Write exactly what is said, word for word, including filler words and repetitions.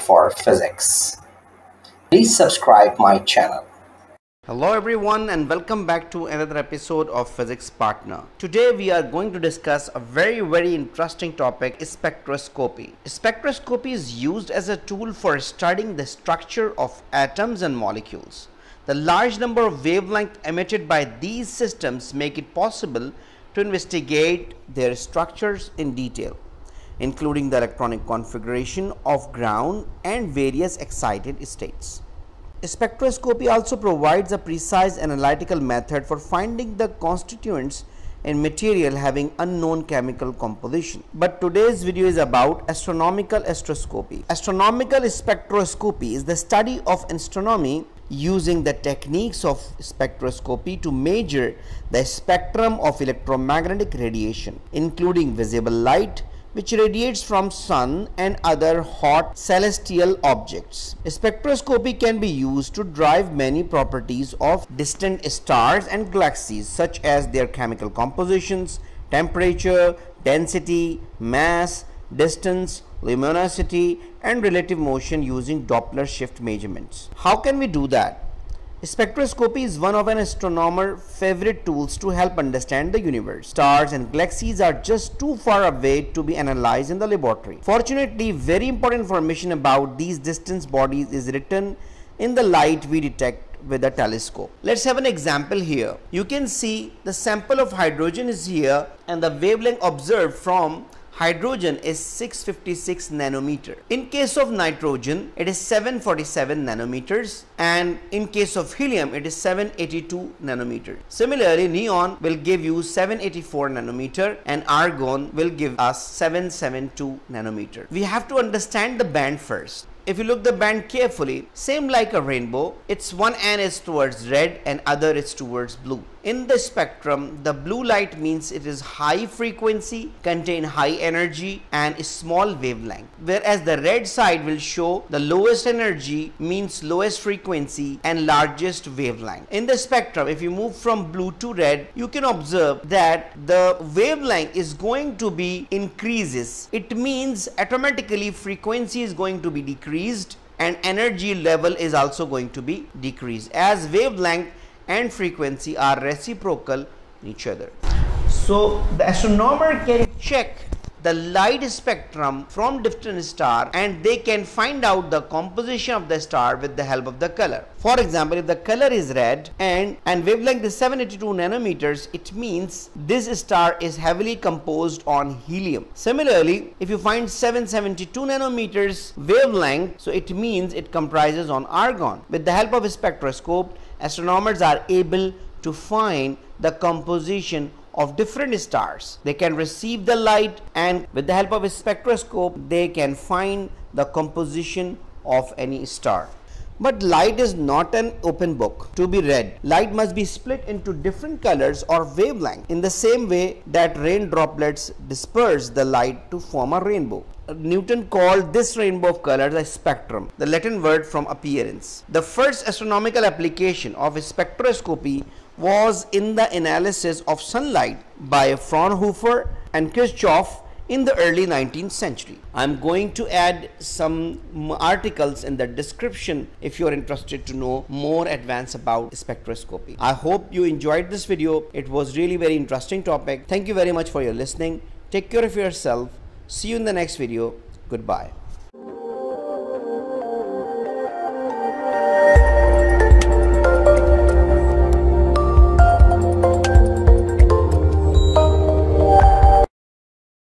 for physics. Please subscribe my channel. Hello everyone and welcome back to another episode of Physics Partner. Today we are going to discuss a very very interesting topic, spectroscopy. Spectroscopy is used as a tool for studying the structure of atoms and molecules. The large number of wavelengths emitted by these systems make it possible to investigate their structures in detail, including the electronic configuration of ground and various excited states. Spectroscopy also provides a precise analytical method for finding the constituents in material having unknown chemical composition. But today's video is about astronomical spectroscopy. Astronomical spectroscopy is the study of astronomy using the techniques of spectroscopy to measure the spectrum of electromagnetic radiation, including visible light, which radiates from sun and other hot celestial objects. Spectroscopy can be used to drive many properties of distant stars and galaxies, such as their chemical compositions, temperature, density, mass, distance, luminosity, and relative motion using Doppler shift measurements. How can we do that? Spectroscopy is one of an astronomer's favorite tools to help understand the universe. Stars and galaxies are just too far away to be analyzed in the laboratory. Fortunately, very important information about these distant bodies is written in the light we detect with a telescope. Let's have an example here. You can see the sample of hydrogen is here and the wavelength observed from hydrogen is six hundred fifty-six nanometer. In case of nitrogen, it is seven hundred forty-seven nanometers, and in case of helium, it is seven hundred eighty-two nanometers. Similarly, neon will give you seven hundred eighty-four nanometer and argon will give us seven hundred seventy-two nanometer. We have to understand the band first. If you look the band carefully, same like a rainbow, its one end is towards red and other is towards blue. In the spectrum, the blue light means it is high frequency, contain high energy and small wavelength, whereas the red side will show the lowest energy means lowest frequency and largest wavelength. In the spectrum, if you move from blue to red, you can observe that the wavelength is going to be increases. It means automatically frequency is going to be decreased Decreased and energy level is also going to be decreased, as wavelength and frequency are reciprocal in each other. So the astronomer can check the light spectrum from different star and they can find out the composition of the star with the help of the color. For example, if the color is red and and wavelength is seven hundred eighty-two nanometers, it means this star is heavily composed on helium. Similarly, if you find seven hundred seventy-two nanometers wavelength, so it means it comprises on argon. With the help of a spectroscope, astronomers are able to find the composition of different stars. They can receive the light, and with the help of a spectroscope they can find the composition of any star. But light is not an open book. To be read, light must be split into different colors or wavelength, in the same way that rain droplets disperse the light to form a rainbow. Newton called this rainbow of colors a spectrum, the Latin word from appearance. The first astronomical application of spectroscopy was in the analysis of sunlight by Fraunhofer and Kirchhoff in the early nineteenth century. I'm going to add some articles in the description if you're interested to know more advanced about spectroscopy. I hope you enjoyed this video. It was really very interesting topic. Thank you very much for your listening. Take care of yourself. See you in the next video. Goodbye.